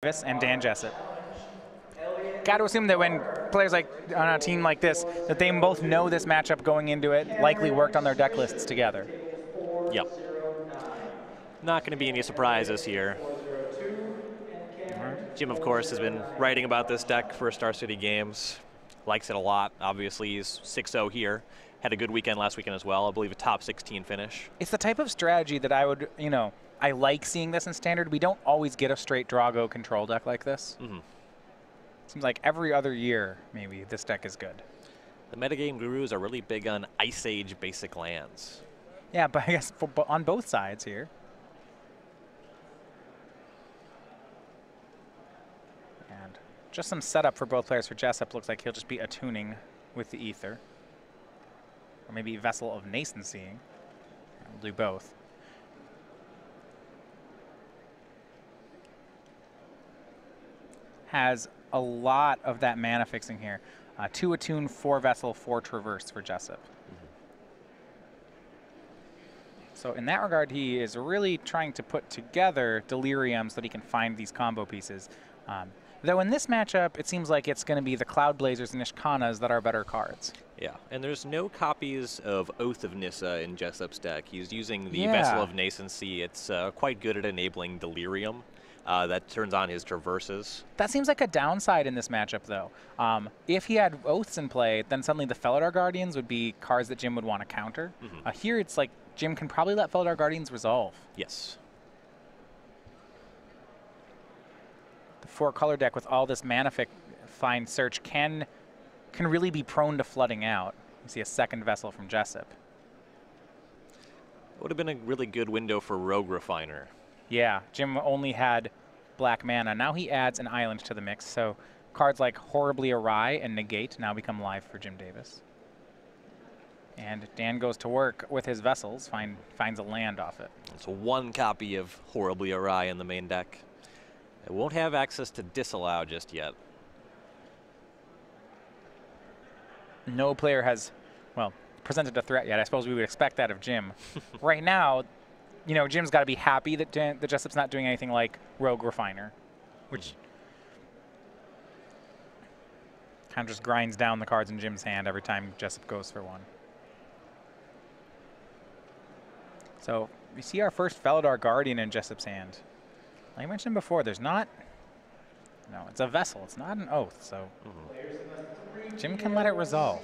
Davis and Dan Jessup. Got to assume that when players like on a team like this, that they both know this matchup going into it, likely worked on their deck lists together. Yep. Not going to be any surprises here. Jim, of course, has been writing about this deck for Star City Games. Likes it a lot. Obviously, he's 6-0 here. Had a good weekend last weekend as well. I believe a top 16 finish. It's the type of strategy that I would, you know, I like seeing this in Standard. We don't always get a straight Drago control deck like this. Mm-hmm. Seems like every other year, maybe, this deck is good. The metagame gurus are really big on Ice Age basic lands. Yeah, but I guess for, on both sides here. And just some setup for both players. For Jessup, looks like he'll just be attuning with the Aether. Or maybe Vessel of Nascency. We'll do both. Has a lot of that mana fixing here. 2 Attune, 4 Vessel, 4 Traverse for Jessup. Mm-hmm. So in that regard, he is really trying to put together Delirium so that he can find these combo pieces. Though in this matchup, it seems like it's going to be the Cloud Blazers and Ishkanahs that are better cards. Yeah, and there's no copies of Oath of Nissa in Jessup's deck. He's using the Vessel of Nascency. It's quite good at enabling Delirium. That turns on his Traverses. That seems like a downside in this matchup, though. If he had Oaths in play, then suddenly the Felidar Guardians would be cards that Jim would want to counter. Mm-hmm. Here it's like Jim can probably let Felidar Guardians resolve. Yes. The 4-color deck with all this mana find search can really be prone to flooding out. You see a second Vessel from Jessup. It would have been a really good window for Rogue Refiner. Yeah, Jim only had black mana. Now he adds an island to the mix, so cards like Horribly Awry and Negate now become live for Jim Davis. And Dan goes to work with his vessels, finds a land off it. So one copy of Horribly Awry in the main deck. It won't have access to Disallow just yet. No player has, well, presented a threat yet. I suppose we would expect that of Jim. Right now, you know, Jim's got to be happy that, that Jessup's not doing anything like Rogue Refiner, which kind of just grinds down the cards in Jim's hand every time Jessup goes for one. So we see our first Felidar Guardian in Jessup's hand. Like I mentioned before, there's not... No, it's a vessel. It's not an oath, so... Mm-hmm. Jim can let it resolve.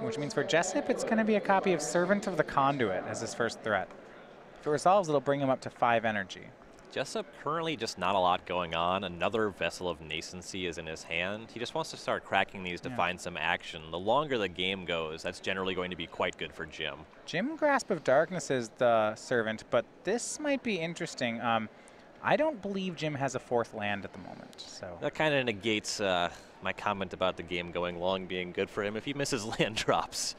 Which means for Jessup, it's going to be a copy of Servant of the Conduit as his first threat. If it resolves, it'll bring him up to 5 energy. Jessup currently just not a lot going on. Another Vessel of Nascency is in his hand. He just wants to start cracking these to find some action. The longer the game goes, that's generally going to be quite good for Jim. Jim Grasp of Darkness is the Servant, but this might be interesting. I don't believe Jim has a fourth land at the moment. So that kind of negates... my comment about the game going long being good for him. If he misses land drops,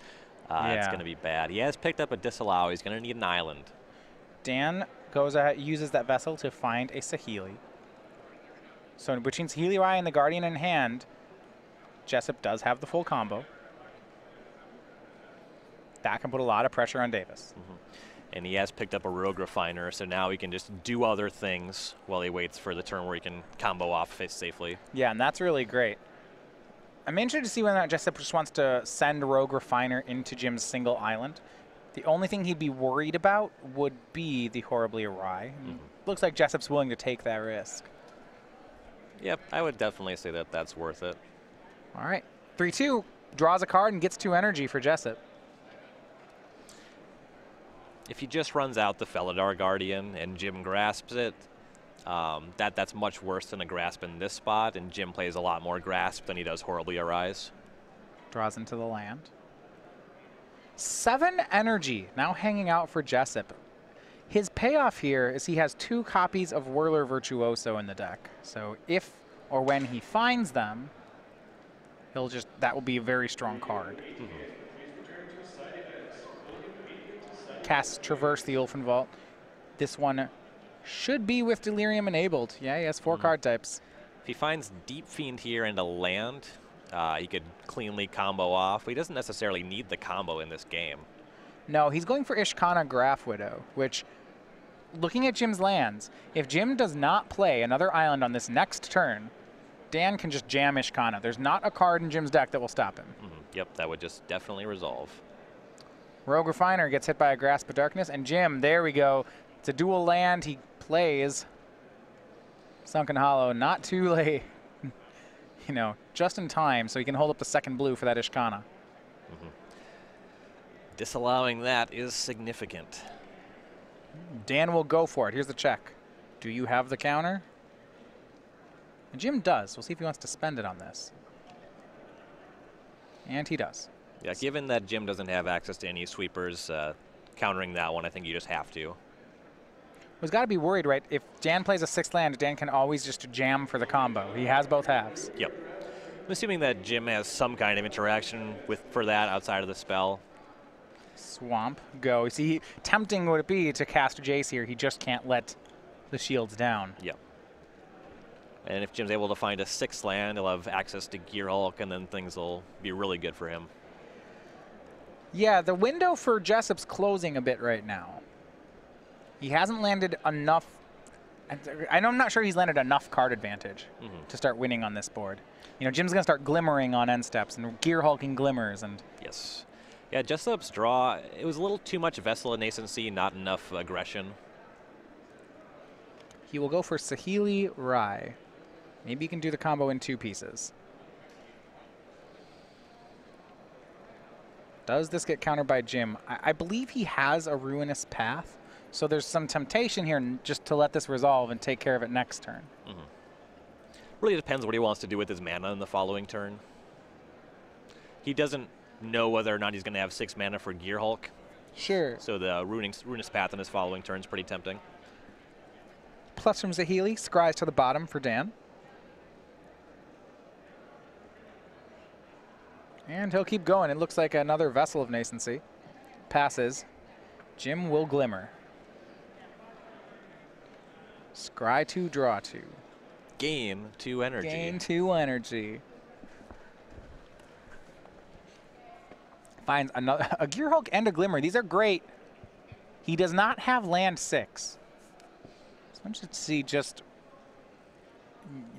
it's going to be bad. He has picked up a Disallow. He's going to need an island. Dan goes ahead, uses that vessel to find a Saheeli. So between Saheeli Rai and the Guardian in hand, Jessup does have the full combo. That can put a lot of pressure on Davis. Mm-hmm. And he has picked up a Rogue Refiner, so now he can just do other things while he waits for the turn where he can combo off safely. Yeah, and that's really great. I'm interested to see whether or not Jessup just wants to send Rogue Refiner into Jim's single island. The only thing he'd be worried about would be the Horribly Awry. Mm-hmm. Looks like Jessup's willing to take that risk. Yep, I would definitely say that that's worth it. All right, 3-2, draws a card and gets 2 energy for Jessup. If he just runs out the Felidar Guardian and Jim grasps it, that's much worse than a grasp in this spot, and Jim plays a lot more grasp than he does Horribly Arise. Draws into the land. 7 energy now hanging out for Jessup. His payoff here is he has 2 copies of Whirler Virtuoso in the deck. So if or when he finds them, he'll just that will be a very strong card. Mm-hmm. Casts Traverse the Olfen Vault. This one should be with Delirium enabled. Yeah, he has 4 card types. If he finds Deep Fiend here and a land, he could cleanly combo off. He doesn't necessarily need the combo in this game. No, he's going for Ishkanah Grafwidow, which, looking at Jim's lands, if Jim does not play another island on this next turn, Dan can just jam Ishkanah. There's not a card in Jim's deck that will stop him. Mm-hmm. Yep, that would just definitely resolve. Rogue Refiner gets hit by a Grasp of Darkness, and Jim, there we go. It's a dual land. He plays Sunken Hollow, not too late, you know, just in time, so he can hold up the second blue for that Ishkanah. Mm-hmm. Disallowing that is significant. Dan will go for it. Here's the check. Do you have the counter? And Jim does. We'll see if he wants to spend it on this. And he does. Yeah, given that Jim doesn't have access to any sweepers, countering that one, I think you just have to. He's got to be worried, right? If Dan plays a sixth land, Dan can always just jam for the combo. He has both halves. Yep. I'm assuming that Jim has some kind of interaction with for that outside of the spell. Swamp, go. See, tempting would it be to cast Jace here. He just can't let the shields down. Yep. And if Jim's able to find a sixth land, he'll have access to Gear Hulk, and then things will be really good for him. Yeah, the window for Jessup's closing a bit right now. He hasn't landed enough. I'm not sure he's landed enough card advantage to start winning on this board. You know, Jim's going to start glimmering on end steps and Gear Hulking glimmers. And yes. Yeah, Jessup's draw, it was a little too much Vessel of Nascency, not enough aggression. He will go for Saheeli Rai. Maybe he can do the combo in two pieces. Does this get countered by Jim? I believe he has a Ruinous Path. So there's some temptation here just to let this resolve and take care of it next turn. Mm-hmm. Really depends what he wants to do with his mana in the following turn. He doesn't know whether or not he's going to have 6 mana for Gear Hulk. Sure. So the Ruinous Path in his following turn is pretty tempting. Plus from Saheeli, scries to the bottom for Dan. And he'll keep going. It looks like another Vessel of Nascency. Passes. Jim will glimmer. Scry 2, draw 2. Gain 2 energy. Gain 2 energy. Finds another a Gear Hulk and a Glimmer. These are great. He does not have land 6. So I should see just,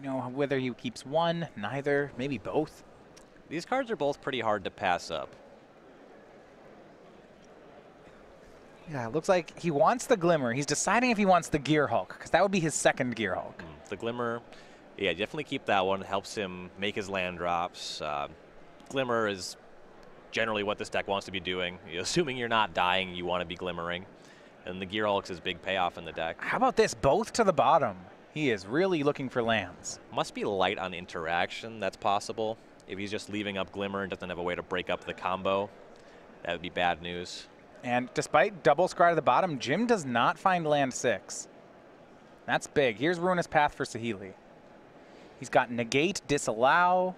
you know, whether he keeps one, neither, maybe both. These cards are both pretty hard to pass up. Yeah, it looks like he wants the Glimmer. He's deciding if he wants the Gear Hulk, because that would be his second Gear Hulk. The Glimmer, yeah, definitely keep that one. It helps him make his land drops. Glimmer is generally what this deck wants to be doing. Assuming you're not dying, you want to be glimmering. And the Gear Hulk's his big payoff in the deck. How about this? Both to the bottom. He is really looking for lands. Must be light on interaction. That's possible. If he's just leaving up Glimmer and doesn't have a way to break up the combo, that would be bad news. And despite double scry to the bottom, Jim does not find land 6. That's big. Here's Ruinous Path for Saheeli. He's got Negate, Disallow,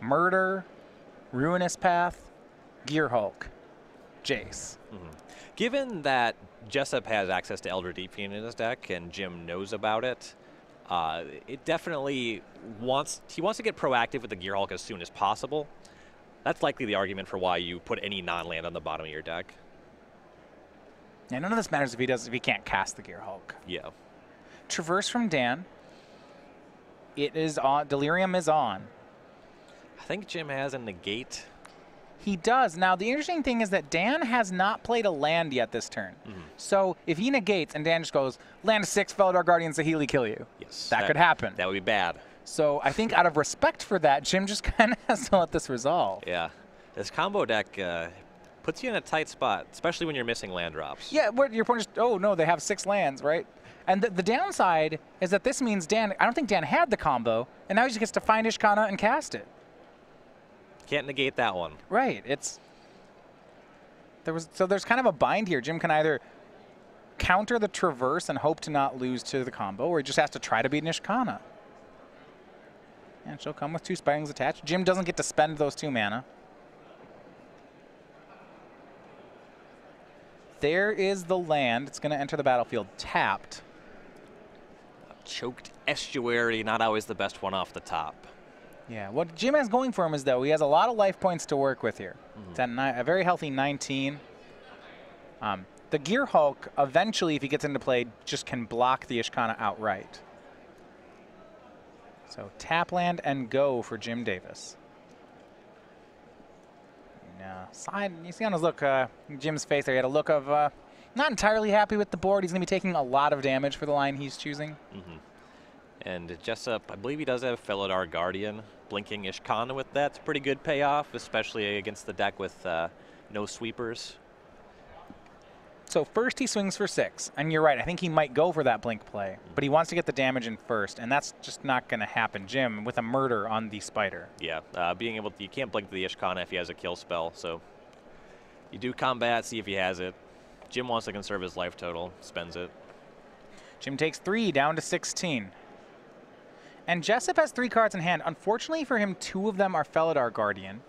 Murder, Ruinous Path, Gear Hulk, Jace. Mm-hmm. Given that Jessup has access to Elder Deep Fiend in his deck and Jim knows about it, it definitely he wants to get proactive with the Gear Hulk as soon as possible. That's likely the argument for why you put any non-land on the bottom of your deck. Yeah, none of this matters if he can't cast the Gear Hulk. Yeah. Traverse from Dan. It is on. Delirium is on. I think Jim has a Negate. He does. Now the interesting thing is that Dan has not played a land yet this turn. Mm-hmm. So if he negates and Dan just goes land 6, Felidar Guardian, Saheeli kill you. Yes. That could happen. That would be bad. So I think out of respect for that, Jim just kind of has to let this resolve. Yeah. This combo deck puts you in a tight spot, especially when you're missing land drops. Yeah, what your point is, oh, no, they have 6 lands, right? And the downside is that this means Dan, I don't think Dan had the combo, and now he just gets to find Ishkanah and cast it. Can't negate that one. Right. So there's kind of a bind here. Jim can either counter the Traverse and hope to not lose to the combo, or he just has to try to beat Ishkanah. And she'll come with 2 Spirings attached. Jim doesn't get to spend those 2 mana. There is the land. It's going to enter the battlefield tapped. Choked Estuary, not always the best one off the top. Yeah, what Jim has going for him is, though, he has a lot of life points to work with here. Mm-hmm. It's at a very healthy 19. The Gear Hulk, eventually, if he gets into play, just can block the Ishkanah outright. So tap land and go for Jim Davis. Side, you see on his look, Jim's face there, he had a look of not entirely happy with the board. He's going to be taking a lot of damage for the line he's choosing. Mm-hmm. And Jessup, I believe he does have Felidar Guardian. Blinking Ishkanah with that's a pretty good payoff, especially against the deck with no sweepers. So first he swings for 6, and you're right, I think he might go for that blink play, but he wants to get the damage in first, and that's just not going to happen. Jim with a murder on the spider. Yeah, being able to, you can't blink to the Ishkanah if he has a kill spell, so you do combat, see if he has it. Jim wants to conserve his life total, spends it. Jim takes 3, down to 16. And Jessup has 3 cards in hand. Unfortunately for him, 2 of them are Felidar Guardian.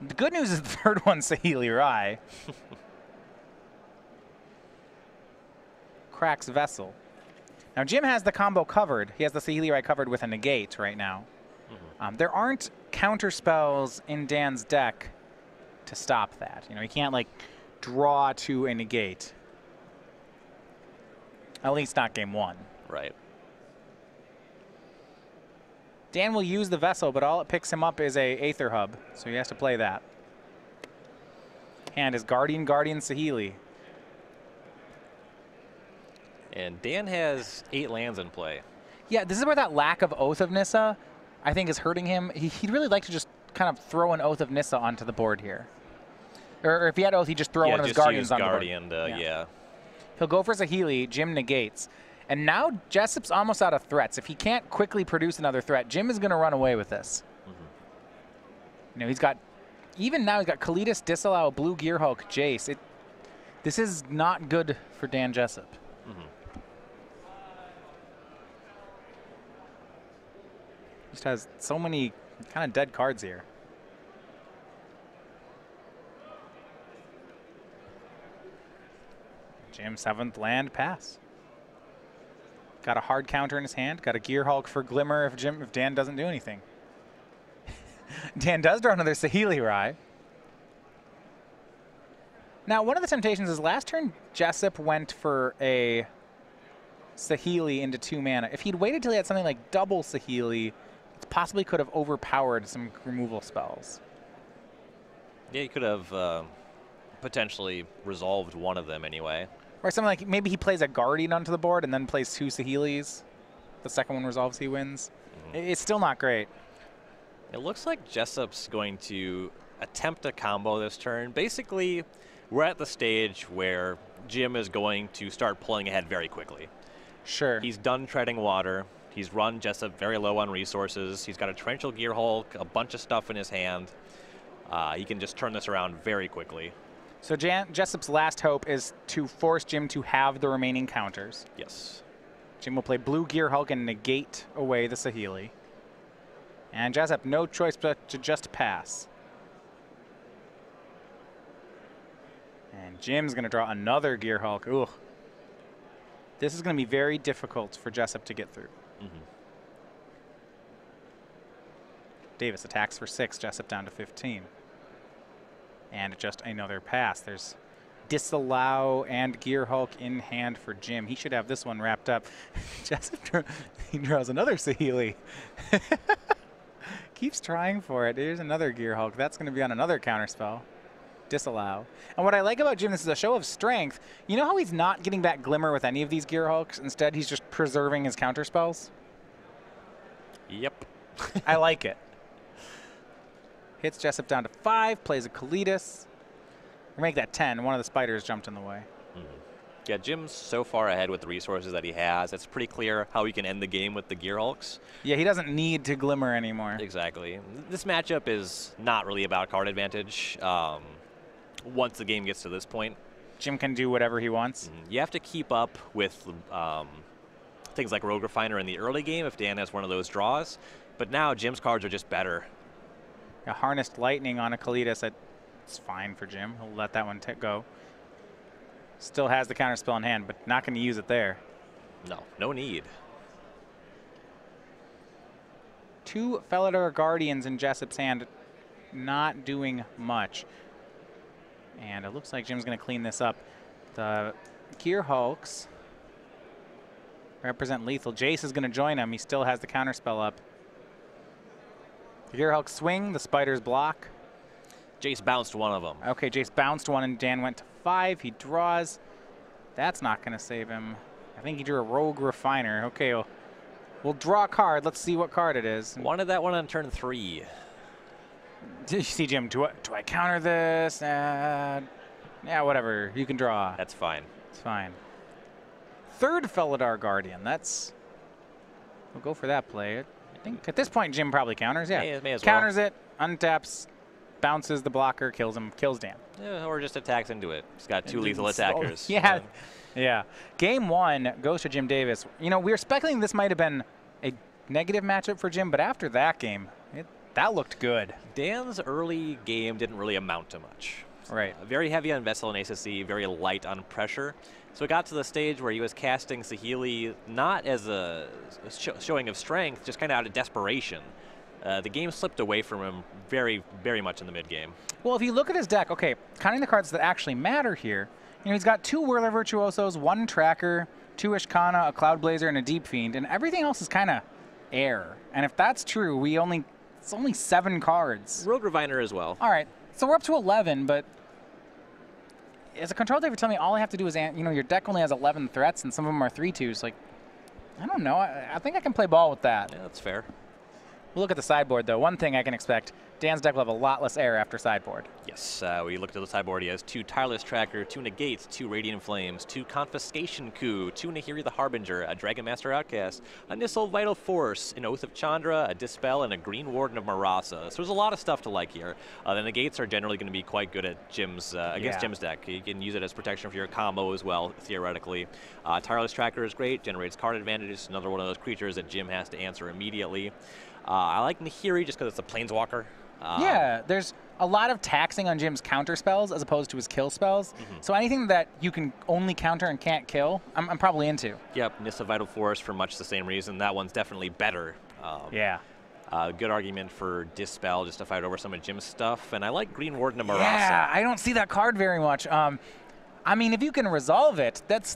The good news is the third one, Saheeli Rai. Cracks Vessel. Now Jim has the combo covered. He has the Saheeli Rai covered with a Negate right now. Mm-hmm. There aren't counter spells in Dan's deck to stop that. You know, he can't like draw to a Negate. At least not game one. Right. Dan will use the Vessel, but all it picks him up is a Aether Hub, so he has to play that. Hand is Guardian Saheeli. And Dan has 8 lands in play. Yeah, this is where that lack of Oath of Nissa, I think, is hurting him. He'd really like to just kind of throw an Oath of Nissa onto the board here. Or if he had Oath, he'd just throw one of his Guardians on the board. Yeah. He'll go for Saheeli, Jim negates. And now Jessup's almost out of threats. If he can't quickly produce another threat, Jim is going to run away with this. Mm-hmm. You know, he's got, even now he's got Kalitas, Disallow, Blue Gear Hulk, Jace. This is not good for Dan Jessup. Mm-hmm. Just has so many kind of dead cards here. Jim, 7th land, pass. Got a hard counter in his hand. Got a Gear Hulk for Glimmer if Dan doesn't do anything. Dan does draw another Saheeli Rai. Now, one of the temptations is last turn Jessup went for a Saheeli into 2 mana. If he'd waited till he had something like double Saheeli, possibly could have overpowered some removal spells. Yeah, he could have potentially resolved one of them anyway. Or something like maybe he plays a Guardian onto the board and then plays 2 Saheelis. The second one resolves, he wins. Mm-hmm. It's still not great. It looks like Jessup's going to attempt a combo this turn. Basically, we're at the stage where Jim is going to start pulling ahead very quickly. Sure. He's done treading water. He's run Jessup very low on resources. He's got a Torrential Gear Hulk, a bunch of stuff in his hand. He can just turn this around very quickly. So Jessup's last hope is to force Jim to have the remaining counters. Yes. Jim will play Blue Gear Hulk and negate away the Saheeli. And Jessup, no choice but to just pass. And Jim's going to draw another Gear Hulk. Ooh. This is going to be very difficult for Jessup to get through. Mm-hmm. Davis attacks for 6, Jessup down to 15. And just another pass. There's Disallow and Gear Hulk in hand for Jim. He should have this one wrapped up. Jessup he draws another Saheeli. Keeps trying for it. Here's another Gear Hulk. That's going to be on another counterspell. Disallow. And what I like about Jim, this is a show of strength. You know how he's not getting that Glimmer with any of these Gear Hulks? Instead, he's just preserving his counter spells. Yep. I like it. Hits Jessup down to 5, plays a Kalitas. Or make that 10. One of the spiders jumped in the way. Mm-hmm. Yeah, Jim's so far ahead with the resources that he has. It's pretty clear how he can end the game with the Gear Hulks. Yeah, he doesn't need to Glimmer anymore. Exactly. This matchup is not really about card advantage. Once the game gets to this point, Jim can do whatever he wants. You have to keep up with things like Rogue Refiner in the early game if Dan has one of those draws. But now Jim's cards are just better. A harnessed lightning on a Kalitas, that's fine for Jim. He'll let that one go. Still has the counterspell in hand, but not going to use it there. No, no need. 2 Felidar Guardians in Jessup's hand, not doing much. And it looks like Jim's going to clean this up. The Gear Hulks represent lethal. Jace is going to join him. He still has the counterspell up. The Gear Hulks swing. The Spiders block. Jace bounced one of them. Okay, Jace bounced one, and Dan went to 5. He draws. That's not going to save him. I think he drew a Rogue Refiner. Okay, we'll draw a card. Let's see what card it is. Wanted that one on turn 3. Did you see, Jim? Do I counter this? Yeah, whatever. You can draw. That's fine. It's fine. Third Felidar Guardian. That's. We'll go for that play. I think at this point, Jim probably counters. Yeah, may as well. Counters it, untaps, bounces the blocker, kills him, kills Dan. Yeah, or just attacks into it. He's got two lethal attackers. So, yeah. Yeah. Game 1 goes to Jim Davis. You know, we were speculating this might have been a negative matchup for Jim, but after that game, that looked good. Dan's early game didn't really amount to much. Right. Very heavy on Vessel and Nascency, very light on pressure. So it got to the stage where he was casting Saheeli not as a showing of strength, just kind of out of desperation. The game slipped away from him very, very much in the mid-game. Well, if you look at his deck, okay, counting the cards that actually matter here, you know, he's got 2 Whirler Virtuosos, 1 Tracker, 2 Ishkanah, a Cloud Blazer, and a Deep Fiend, and everything else is kind of air. And if that's true, it's only 7 cards. Rogue Refiner as well. All right, so we're up to 11, but as a control deck, you're telling me all I have to do is, you know, your deck only has 11 threats, and some of them are 3/2s. Like, I don't know. I think I can play ball with that. Yeah, that's fair. We'll look at the sideboard, though. One thing I can expect, Dan's deck will have a lot less air after sideboard. Yes, we looked at the sideboard. He has 2 Tireless Tracker, 2 Negate, 2 Radiant Flames, 2 Confiscation Coup, 2 Nahiri the Harbinger, a Dragon Master Outcast, a Nissa's Vital Force, an Oath of Chandra, a Dispel, and a Greenwarden of Murasa. So there's a lot of stuff to like here. The Negates are generally going to be quite good at Jim's against Jim's deck. You can use it as protection for your combo as well, theoretically. Tireless Tracker is great, generates card advantage. It's another one of those creatures that Jim has to answer immediately. I like Nahiri just because it's a planeswalker. Yeah, there's a lot of taxing on Jim's counter spells as opposed to his kill spells. So anything that you can only counter and can't kill, I'm probably into. Yep, Nissa's Vital Force for much the same reason. That one's definitely better. Good argument for Dispel just to fight over some of Jim's stuff. And I like Greenwarden of Murasa. Yeah, I don't see that card very much. I mean, if you can resolve it, that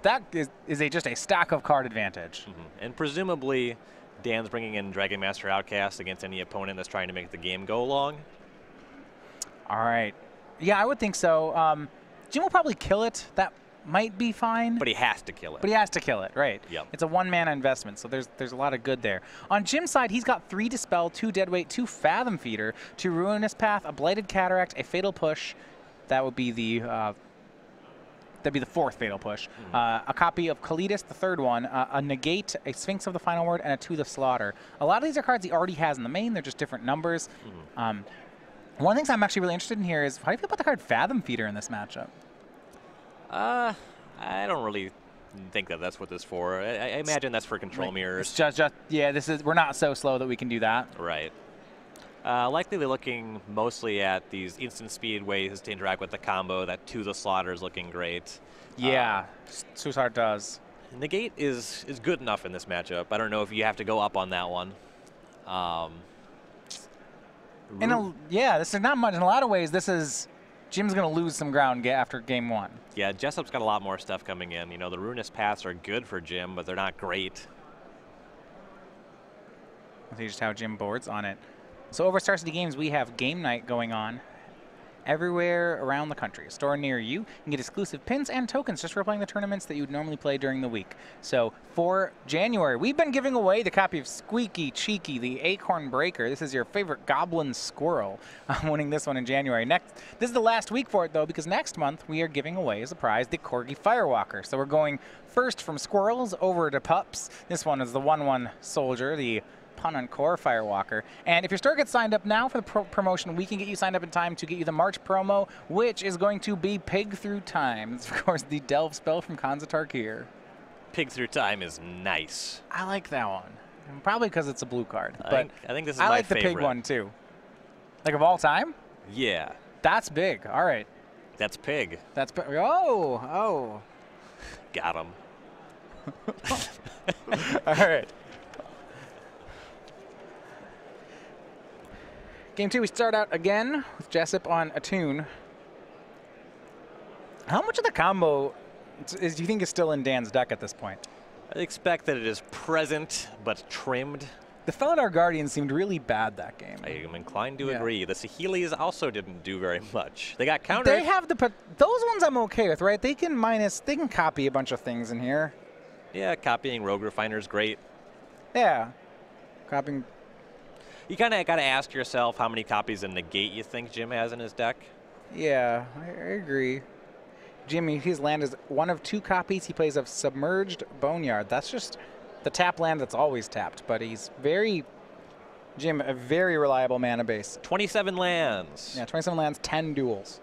is just a stack of card advantage. And presumably, Dan's bringing in Dragon Master Outcast against any opponent that's trying to make the game go long. All right. Yeah, I would think so. Jim will probably kill it. That might be fine. But he has to kill it. Right. Yep. It's a one-mana investment, so there's a lot of good there. On Jim's side, he's got 3 Dispel, 2 Deadweight, 2 Fathom Feeder, 2 Ruinous Path, a Blighted Cataract, a Fatal Push. That would be the... That'd be the 4th Fatal Push. A copy of Kalitas, the 3rd one, a Negate, a Sphinx of the Final Word, and a Tooth of Slaughter. A lot of these are cards he already has in the main. They're just different numbers. One of the things I'm actually really interested in here is, how do you feel about the card Fathom Feeder in this matchup? I don't really think that's what this is for. I imagine that's for control mirrors. It's just, yeah, we're not so slow that we can do that. Right. Likely they're looking mostly at these instant speed ways to interact with the combo. That To the Slaughter is looking great. Yeah, Susar does. Negate is good enough in this matchup. I don't know if you have to go up on that one. Yeah, this is not much. In a lot of ways, this is... Jim's going to lose some ground after game 1. Yeah, Jessup's got a lot more stuff coming in. You know, the Ruinous Paths are good for Jim, but they're not great. I'll see just how Jim boards on it. So over at Star City Games, we have game night going on everywhere around the country. A store near you. You can get exclusive pins and tokens just for playing the tournaments that you would normally play during the week. So for January, we've been giving away the copy of Squeaky Cheeky, the Acorn Breaker. This is your favorite goblin squirrel. I'm winning this one in January. This is the last week for it, though, because next month we are giving away as a prize the Corgi Firewalker. So we're going first from squirrels over to pups. This one is the 1/1 soldier, the pun on core Firewalker. And if your store gets signed up now for the promotion, we can get you signed up in time to get you the March promo, which is going to be Pig Through Time. It's, of course, the Delve spell from Khanza Tarkir. Pig Through Time is nice. I like that one. Probably because it's a blue card. I think this is my favorite. I like the pig one, too. Like, of all time? Yeah. That's big. All right. That's pig. That's pig. Oh, oh. Got him. All right. Game 2, we start out again with Jessup on Attune How much of the combo do you think is still in Dan's deck at this point? I expect that it is present, but trimmed. The Felidar Guardian seemed really bad that game. I am inclined to agree. The Saheelis also didn't do very much. They got countered. They have the those ones I'm okay with, right? They can minus, they can copy a bunch of things in here. Yeah, copying Rogue Refiner is great. Yeah, copying. You kind of got to ask yourself how many copies of Negate you think Jim has in his deck. Yeah, I agree. Jimmy, his land is one of two copies. He plays a Submerged Boneyard. That's just the tap land that's always tapped, but he's very, Jim, a very reliable mana base. 27 lands. Yeah, 27 lands, 10 duels.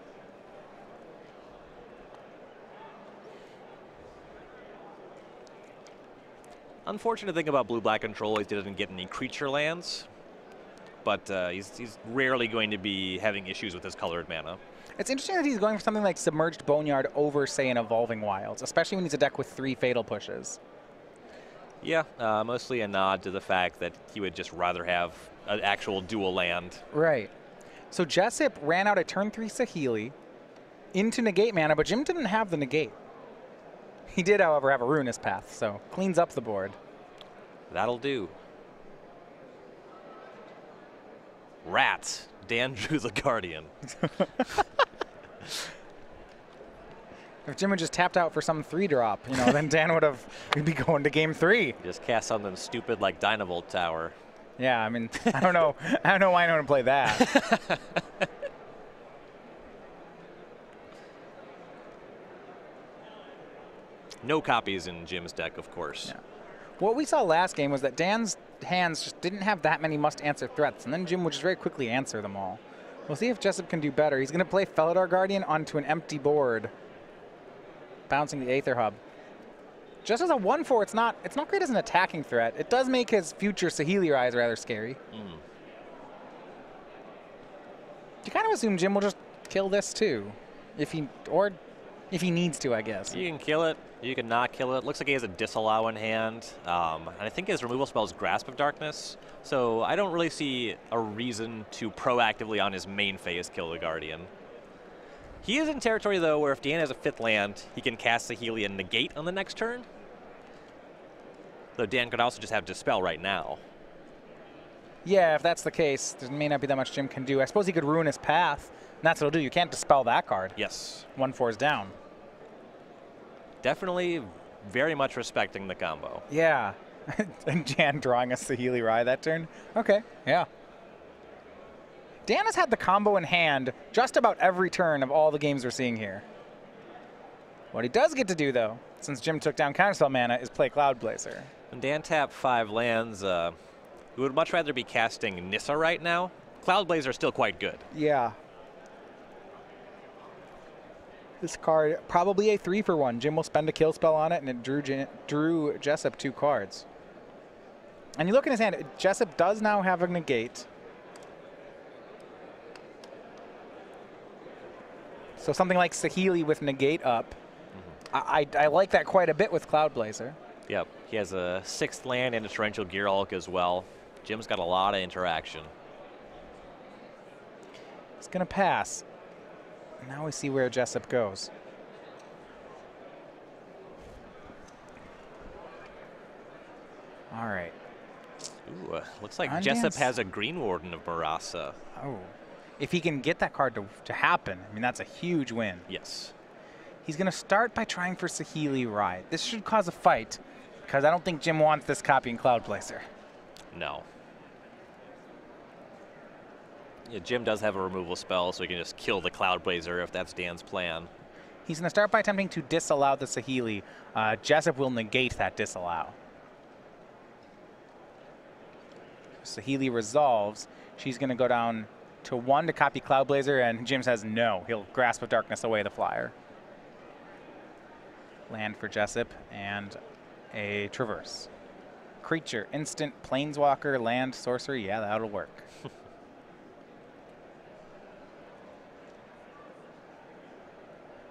Unfortunate thing about blue-black control is he doesn't get any creature lands, but he's rarely going to be having issues with his colored mana. It's interesting that he's going for something like Submerged Boneyard over, say, an Evolving Wilds, especially when he's a deck with 3 Fatal Pushes. Yeah, mostly a nod to the fact that he would just rather have an actual dual land. Right. So Jessup ran out a turn 3 Saheeli into Negate mana, but Jim didn't have the Negate. He did, however, have a Ruinous Path, so cleans up the board. That'll do. Rats. Dan drew the Guardian. If Jim had just tapped out for some 3-drop, you know, then Dan would have, we'd be going to game 3. Just cast something stupid like Dynavolt Tower. Yeah, I mean, I don't know. I don't know why I don't play that. No copies in Jim's deck, of course. Yeah. What we saw last game was that Dan's hands just didn't have that many must-answer threats, and then Jim would just very quickly answer them all. We'll see if Jessup can do better. He's going to play Felidar Guardian onto an empty board, bouncing the Aether Hub. Just as a 1/4, it's not great as an attacking threat. It does make his future Saheeli Rai rather scary. You kind of assume Jim will just kill this too, if he needs to, I guess. You can kill it. You can not kill it. Looks like he has a Disallow in hand. And I think his removal spell is Grasp of Darkness. So I don't really see a reason to proactively on his main phase kill the Guardian. He is in territory, though, where if Dan has a 5th land, he can cast Saheeli and Negate on the next turn. Though Dan could also just have Dispel right now. Yeah, if that's the case, there may not be that much Jim can do. I suppose he could Ruin his Path. And that's what it'll do. You can't Dispel that card. Yes. 1/4 is down. Definitely very much respecting the combo. Yeah. And Dan drawing a Saheeli Rai that turn. Okay, yeah. Dan has had the combo in hand just about every turn of all the games we're seeing here. What he does get to do, though, since Jim took down Counterspell mana, is play Cloud Blazer. When Dan tapped 5 lands, we would much rather be casting Nissa right now. Cloud Blazer is still quite good. Yeah. This card, probably a 3-for-1. Jim will spend a kill spell on it, and it drew Jessup 2 cards. And you look in his hand, Jessup does now have a Negate. So something like Saheeli with Negate up. I like that quite a bit with Cloud Blazer. Yep, he has a 6th land and a Torrential Gear Hulk as well. Jim's got a lot of interaction. It's going to pass. Now we see where Jessup goes. All right. Ooh, looks like Jessup has a Greenwarden of Murasa. Oh. If he can get that card to happen, I mean, that's a huge win. Yes. He's going to start by trying for Saheeli Rai. This should cause a fight, because I don't think Jim wants this copying Cloud Blazer. No. Yeah, Jim does have a removal spell, so he can just kill the Cloud Blazer if that's Dan's plan. He's going to start by attempting to disallow the Saheeli. Jessup will negate that disallow. Saheeli resolves. She's going to go down to 1 to copy Cloud Blazer, and Jim says no. He'll Grasp of Darkness away the flyer. Land for Jessup and a Traverse. Creature, instant, Planeswalker, land, sorcery. Yeah, that'll work.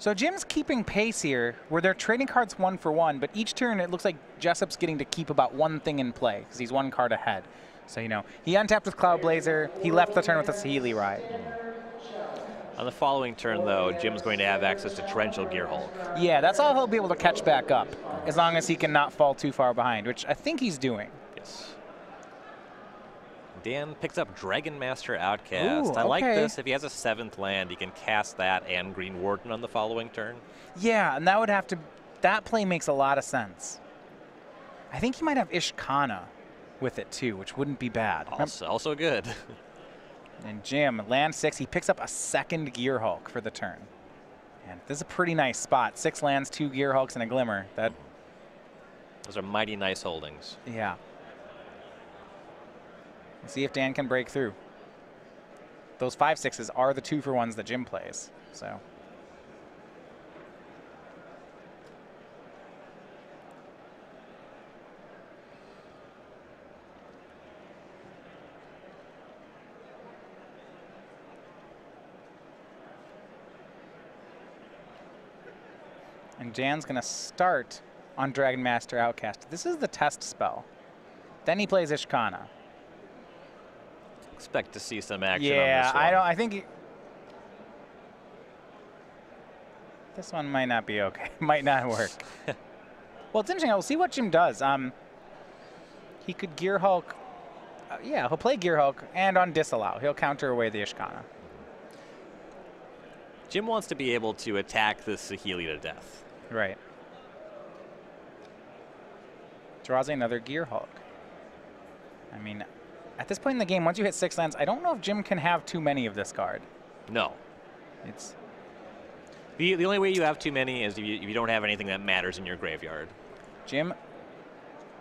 So Jim's keeping pace here, where they're trading cards 1-for-1, but each turn it looks like Jessup's getting to keep about 1 thing in play, because he's 1 card ahead. So, you know, he untapped with Cloud Blazer, he left the turn with a Saheeli Rai. On the following turn, though, Jim's going to have access to Torrential Gear Hulk. Yeah, that's all he'll be able to catch back up, as long as he can not fall too far behind, which I think he's doing. Yes. Dan picks up Dragon Master Outcast. Ooh, I like this. If he has a 7th land, he can cast that and Greenwarden on the following turn. Yeah, and that would have to... That play makes a lot of sense. I think he might have Ishkanah with it, too, which wouldn't be bad. Also good. And Jim, land 6, he picks up a 2nd Gear Hulk for the turn. And this is a pretty nice spot. 6 lands, 2 Gear Hulks, and a Glimmer. That... Those are mighty nice holdings. Yeah. See if Dan can break through. Those 5/6s are the 2-for-1s that Jim plays. So and Dan's gonna start on Dragon Master Outcast. This is the test spell. Then he plays Ishkanah. Expect to see some action on this one. I think this one might not be okay. Might not work. Well, it's interesting. We'll see what Jim does. He could Gear Hulk. Yeah, he'll play Gear Hulk, and on Disallow, he'll counter away the Ishkanah. Jim wants to be able to attack the Saheeli to death. Right. Draws another Gear Hulk. I mean, at this point in the game, once you hit 6 lands, I don't know if Jim can have too many of this card. No. It's the only way you have too many is if you don't have anything that matters in your graveyard. Jim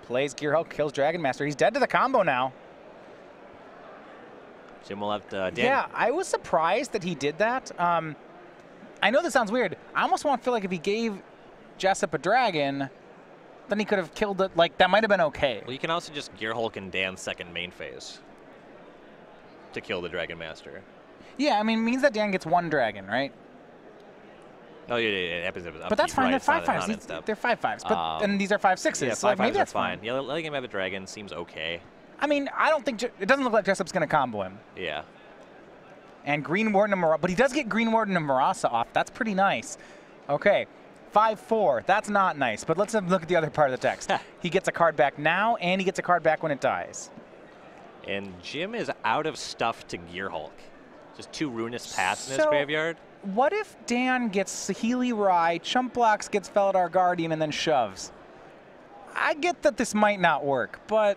plays Gear Hulk, kills Dragon Master. He's dead to the combo now. Jim will have to... Yeah, I was surprised that he did that. I know this sounds weird. I almost want to feel like if he gave Jessup a dragon... Then he could have killed it. Like, that might have been okay. Well, you can also just Gear Hulk and Dan's 2nd main phase to kill the Dragon Master. Yeah, I mean, it means that Dan gets 1 dragon, right? Oh, yeah, it happens. But that's fine. They're 5/5s. They're 5/5s. And these are 5/6s. Yeah, so like, maybe that's fine. Yeah, letting him have a dragon seems okay. I mean, I don't think... It doesn't look like Jessup's going to combo him. Yeah. And Greenwarden of Murasa. But he does get Greenwarden of Murasa off. That's pretty nice. Okay. 5/4. That's not nice, but let's look at the other part of the text. He gets a card back now, and he gets a card back when it dies. And Jim is out of stuff to Gear Hulk. Just 2 Ruinous Paths in his graveyard. What if Dan gets Saheeli Rai, chump blocks, gets Felidar Guardian, and then shoves? I get that this might not work, but...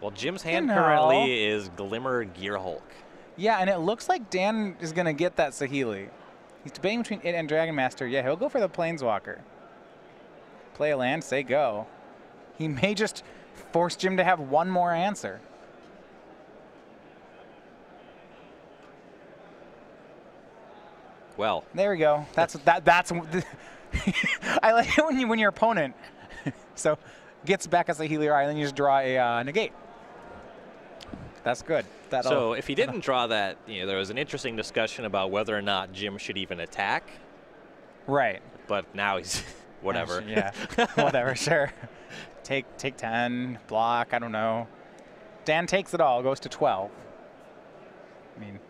Well, Jim's hand currently is Glimmer Gear Hulk. Yeah, and it looks like Dan is going to get that Saheeli. He's debating between it and Dragon Master. Yeah, he'll go for the Planeswalker. Play a land, say go. He may just force Jim to have 1 more answer. Well. There we go. That's I like it when your opponent gets back as a Saheeli Rai, and then you just draw a negate. That's good. So if he didn't draw that, you know, there was an interesting discussion about whether or not Jim should even attack. Right. But now he's whatever. Yeah. Whatever. Sure. Take 10. Block. I don't know. Dan takes it all. Goes to 12. I mean,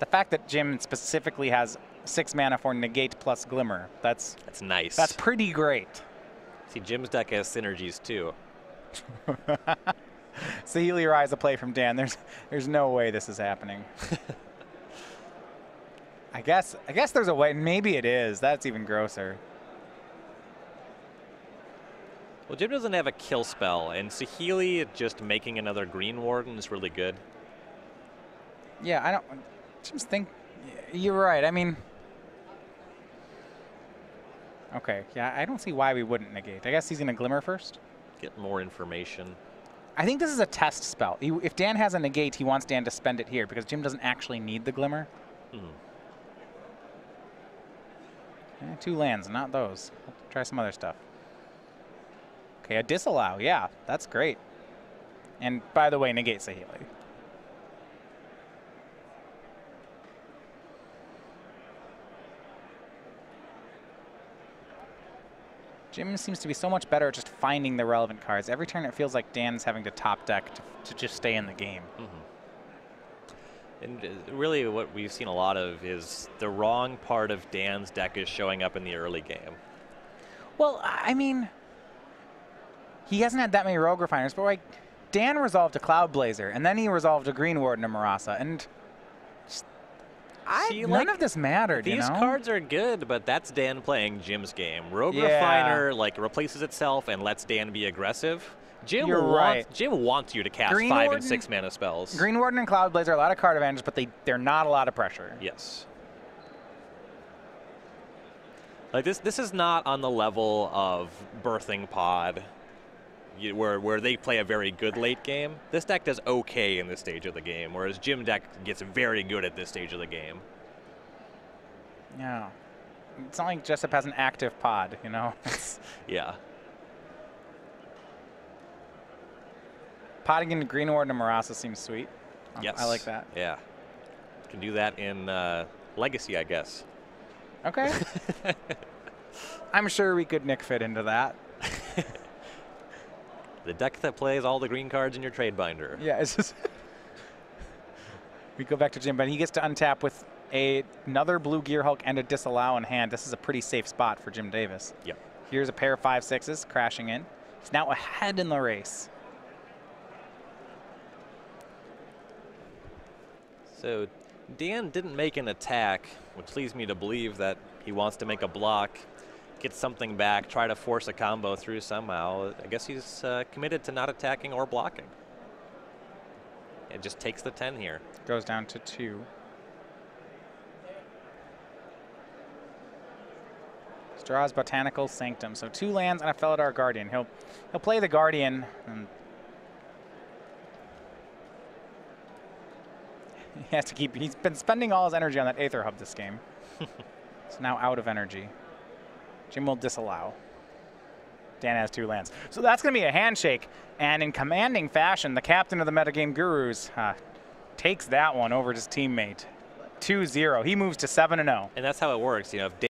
the fact that Jim specifically has 6 mana for negate plus glimmer. That's nice. That's pretty great. See, Jim's deck has synergies too. Saheeli Rai, a play from Dan. There's no way this is happening. I guess there's a way. Maybe it is. That's even grosser. Well, Jim doesn't have a kill spell, and Saheeli just making another Greenwarden is really good. Yeah, I don't. Just think. You're right. I mean. Okay. Yeah, I don't see why we wouldn't negate. I guess he's gonna Glimmer first. Get more information. I think this is a test spell. If Dan has a negate, he wants Dan to spend it here because Jim doesn't actually need the glimmer. Mm-hmm. 2 lands, not those. Let's try some other stuff. Okay, a disallow. Yeah, that's great. And by the way, negate Saheeli. Jim seems to be so much better at just finding the relevant cards. Every turn it feels like Dan's having to top deck to just stay in the game. Mm-hmm. And really what we've seen a lot of is the wrong part of Dan's deck is showing up in the early game. Well, I mean, he hasn't had that many Rogue Refiners, but like Dan resolved a Cloud Blazer, and then he resolved a Greenwarden of Murasa, and just, none of this mattered, you know? These cards are good, but that's Dan playing Jim's game. Rogue Refiner like replaces itself and lets Dan be aggressive. Jim wants you to cast 5 and 6 mana spells. Greenwarden and Cloud Blazer are a lot of card advantage, but they're not a lot of pressure. Yes. Like this is not on the level of Birthing Pod, where they play a very good late game. This deck does okay in this stage of the game, whereas Jim deck gets very good at this stage of the game. Yeah. It's not like Jessup has an active pod, you know? Yeah. Potting into Greenwarden and Murasa seems sweet. Yes. I like that. Yeah. You can do that in Legacy, I guess. Okay. I'm sure we could Nick fit into that. The deck that plays all the green cards in your trade binder. Yeah. It's just we go back to Jim, but he gets to untap with another blue Gear Hulk and a Disallow in hand. This is a pretty safe spot for Jim Davis. Yep. Here's a pair of 5/6s crashing in. He's now ahead in the race. So Dan didn't make an attack, which leads me to believe that he wants to make a block, get something back, try to force a combo through somehow. I guess he's committed to not attacking or blocking. It just takes the 10 here. Goes down to 2. Straws Botanical Sanctum. So 2 lands and a Felidar Guardian. He'll play the Guardian. And he has to keep, he's been spending all his energy on that Aether Hub this game. It's now out of energy. Jim will disallow. Dan has 2 lands. So that's going to be a handshake. And in commanding fashion, the captain of the Metagame Gurus takes that one over his teammate. 2-0. He moves to 7-0. And that's how it works. You know, if Dan